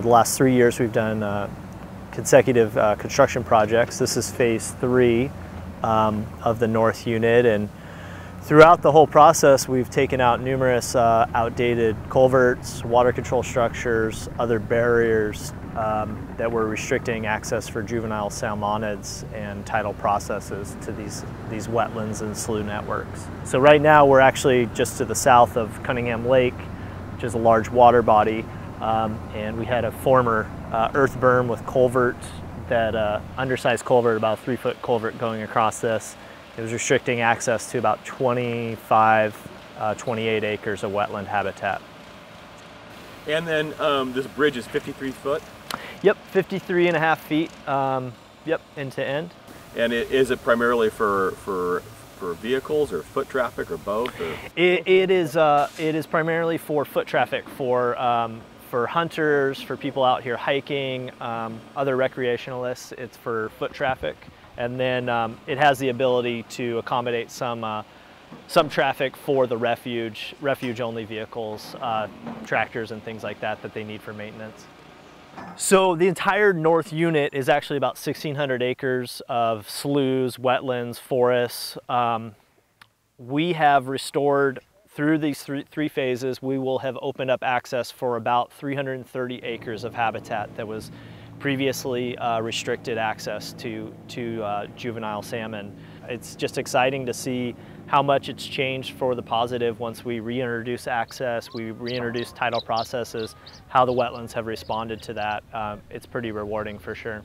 The last 3 years we've done consecutive construction projects. This is phase 3 of the north unit, and throughout the whole process we've taken out numerous outdated culverts, water control structures, other barriers that were restricting access for juvenile salmonids and tidal processes to these wetlands and slough networks. So right now we're actually just to the south of Cunningham Lake, which is a large water body, and we had a former earth berm with culvert, that undersized culvert, about a 3-foot culvert going across this. It was restricting access to about 28 acres of wetland habitat. And then this bridge is 53 foot? Yep, 53.5 feet, yep, end to end. And is it primarily for vehicles or foot traffic or both? Or? It is primarily for foot traffic, for hunters, for people out here hiking, other recreationalists. It's for foot traffic. And then it has the ability to accommodate some traffic for the refuge-only vehicles, tractors and things like that that they need for maintenance. So the entire north unit is actually about 1,600 acres of sloughs, wetlands, forests. We have restored, through these three phases, we will have opened up access for about 330 acres of habitat that was previously restricted access to juvenile salmon. It's just exciting to see how much it's changed for the positive once we reintroduce access, we reintroduce tidal processes, how the wetlands have responded to that. It's pretty rewarding for sure.